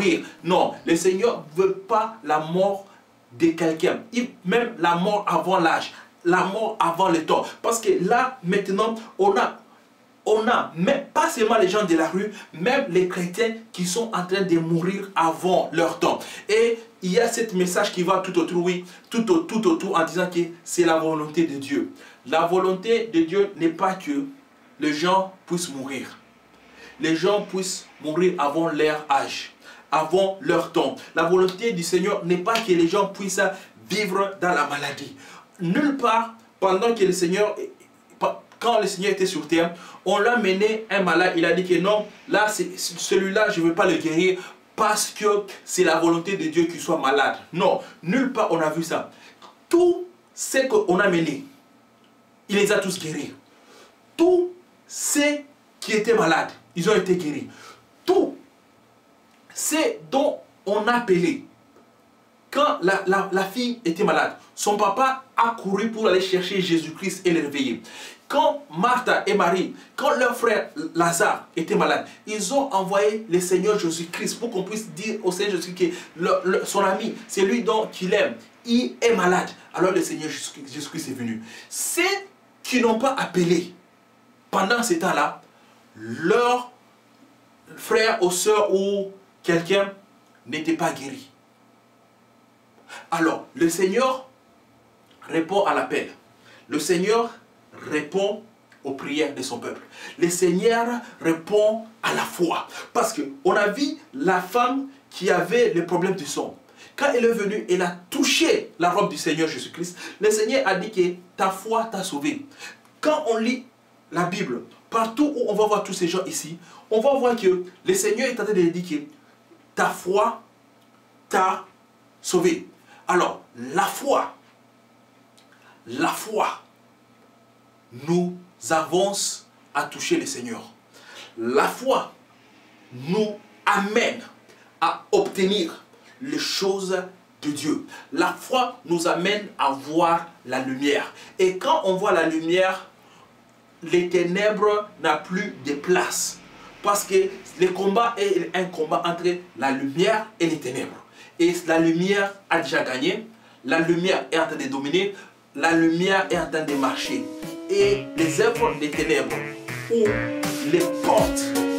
mourir. Non, le Seigneur ne veut pas la mort de quelqu'un. Même la mort avant l'âge, la mort avant le temps. Parce que là, maintenant, on a même pas seulement les gens de la rue, même les chrétiens qui sont en train de mourir avant leur temps. Et il y a ce message qui va tout autour, oui, tout autour en disant que c'est la volonté de Dieu. La volonté de Dieu n'est pas que les gens puissent mourir. Les gens puissent mourir avant leur âge, avant leur temps. La volonté du Seigneur n'est pas que les gens puissent vivre dans la maladie. Nulle part, pendant que le Seigneur... Quand le Seigneur était sur terre, on l'a mené un malade. Il a dit que non, là, celui-là, je ne veux pas le guérir parce que c'est la volonté de Dieu qu'il soit malade. Non, nulle part on a vu ça. Tout ce qu'on a mené, il les a tous guéris. Tous ceux qui étaient malades, ils ont été guéris. Tous ceux dont on a appelé. Quand la fille était malade, son papa a couru pour aller chercher Jésus-Christ et le réveiller. Quand Marthe et Marie, quand leur frère Lazare était malade, ils ont envoyé le Seigneur Jésus-Christ pour qu'on puisse dire au Seigneur Jésus-Christ que son ami, c'est lui qu'il aime, il est malade. Alors le Seigneur Jésus-Christ est venu. Ceux qui n'ont pas appelé pendant ce temps-là, leur frère ou soeur ou quelqu'un n'était pas guéri. Alors, le Seigneur répond à l'appel. Le Seigneur répond aux prières de son peuple. Le Seigneur répond à la foi. Parce qu'on a vu la femme qui avait le problème du sang. Quand elle est venue, elle a touché la robe du Seigneur Jésus-Christ. Le Seigneur a dit que ta foi t'a sauvé. Quand on lit la Bible, partout où on va voir tous ces gens ici, on va voir que le Seigneur est en train de dire que ta foi t'a sauvé. Alors, la foi nous avance à toucher le Seigneur. La foi nous amène à obtenir les choses de Dieu. La foi nous amène à voir la lumière. Et quand on voit la lumière, les ténèbres n'ont plus de place. Parce que le combat est un combat entre la lumière et les ténèbres. Et la lumière a déjà gagné, la lumière est en train de dominer, la lumière est en train de marcher. Et les œuvres des ténèbres, ou les portes